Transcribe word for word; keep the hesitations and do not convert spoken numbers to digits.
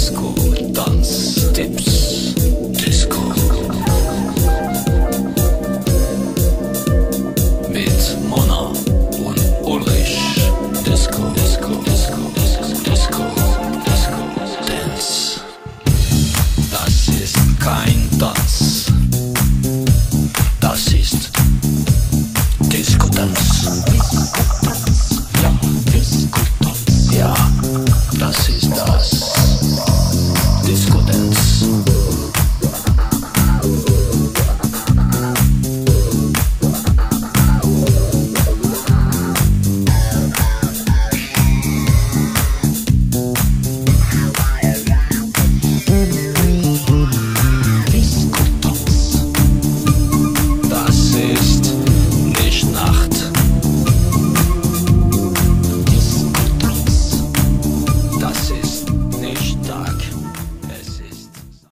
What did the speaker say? disco dance tips.